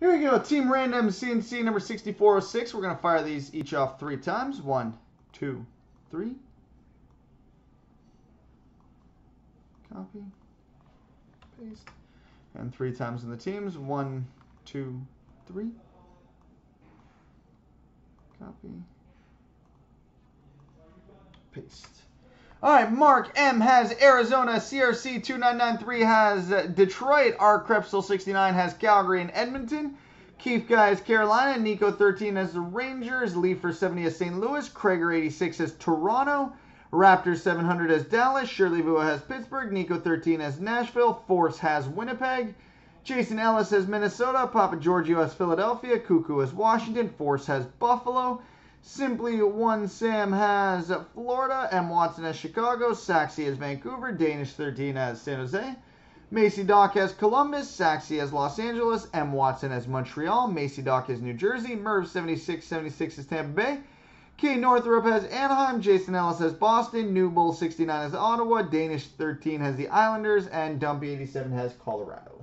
Here we go, Team Random CNC number 6406. We're going to fire these each off 3 times. 1, 2, 3. Copy, paste, and 3 times in the teams. 1, 2, 3. Copy, paste. All right, Mark M has Arizona, CRC 2993 has Detroit, R Krepsel 69 has Calgary and Edmonton, Keith Guy has Carolina, Nico 13 has the Rangers, Leifer 70 has St. Louis, Krager 86 has Toronto, Raptor 700 has Dallas, Shirley Vua has Pittsburgh, Nico 13 has Nashville, Force has Winnipeg, Jason Ellis has Minnesota, Papa Giorgio has Philadelphia, Cuckoo has Washington, Force has Buffalo, Simply One Sam has Florida, M. Watson has Chicago, Saxy has Vancouver, Danish 13 has San Jose, Macy Doc has Columbus, Saxy has Los Angeles, M. Watson has Montreal, Macy Doc has New Jersey, Merv 7676 is Tampa Bay, K. Northrup has Anaheim, Jason Ellis has Boston, New Bull 69 has Ottawa, Danish 13 has the Islanders, and Dumpy 87 has Colorado.